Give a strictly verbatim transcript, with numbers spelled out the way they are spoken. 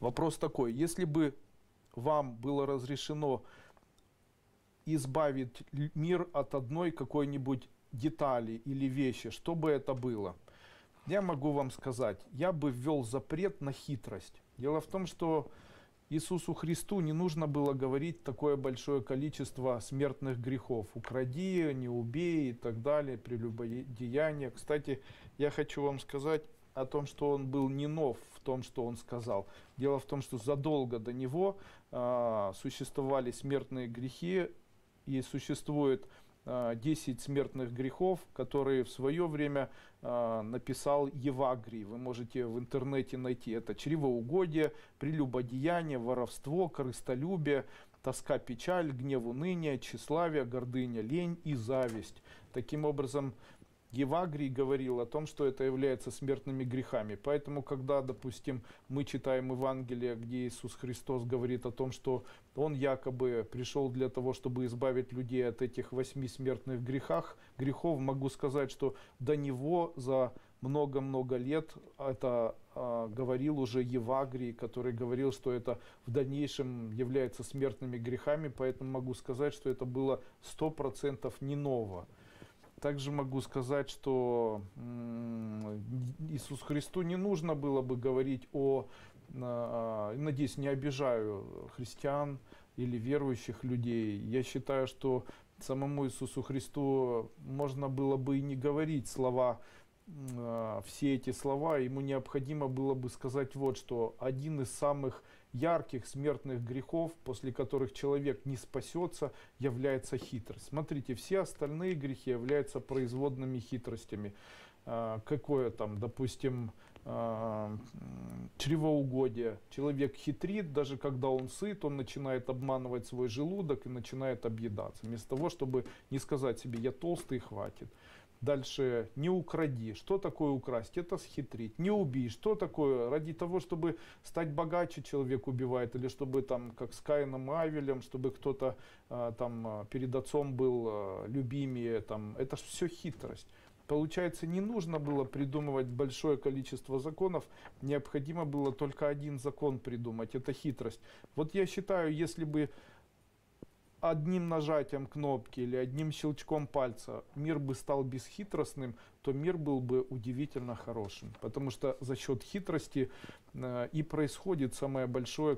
Вопрос такой, если бы вам было разрешено избавить мир от одной какой-нибудь детали или вещи, что бы это было? Я могу вам сказать, я бы ввел запрет на хитрость. Дело в том, что Иисусу Христу не нужно было говорить такое большое количество смертных грехов. Укради, не убей и так далее, прелюбодеяние. Кстати, я хочу вам сказать о том, что он был не нов в том, что он сказал. Дело в том, что задолго до него э, существовали смертные грехи, и существует десять смертных грехов, которые в свое время э, написал Евагрий. Вы можете в интернете найти. Это чревоугодие, прелюбодеяние, воровство, корыстолюбие, тоска, печаль, гнев, уныние, тщеславие, гордыня, лень и зависть. Таким образом, Евагрий говорил о том, что это является смертными грехами. Поэтому, когда, допустим, мы читаем Евангелие, где Иисус Христос говорит о том, что Он якобы пришел для того, чтобы избавить людей от этих восьми смертных грехах, грехов, могу сказать, что до Него за много-много лет это э, говорил уже Евагрий, который говорил, что это в дальнейшем является смертными грехами, поэтому могу сказать, что это было сто процентов не ново. Также могу сказать, что Иисусу Христу не нужно было бы говорить о, надеюсь, не обижаю христиан или верующих людей. Я считаю, что самому Иисусу Христу можно было бы и не говорить слова, все эти слова. Ему необходимо было бы сказать вот что: один из самых ярких смертных грехов, после которых человек не спасется, является хитрость. Смотрите, все остальные грехи являются производными хитростями. А, какое там, допустим, а, чревоугодие. Человек хитрит, даже когда он сыт, он начинает обманывать свой желудок и начинает объедаться. Вместо того, чтобы не сказать себе «я толстый, хватит». Дальше не укради. Что такое украсть? Это схитрить. Не убей. Что такое? Ради того, чтобы стать богаче, человек убивает. Или чтобы там, как с Каином и Авелем, чтобы кто-то э, там перед отцом был э, любимее. Там. Это ж все хитрость. Получается, не нужно было придумывать большое количество законов, необходимо было только один закон придумать. Это хитрость. Вот я считаю, если бы одним нажатием кнопки или одним щелчком пальца мир бы стал бесхитростным, то мир был бы удивительно хорошим. Потому что за счет хитрости э, и происходит самое большое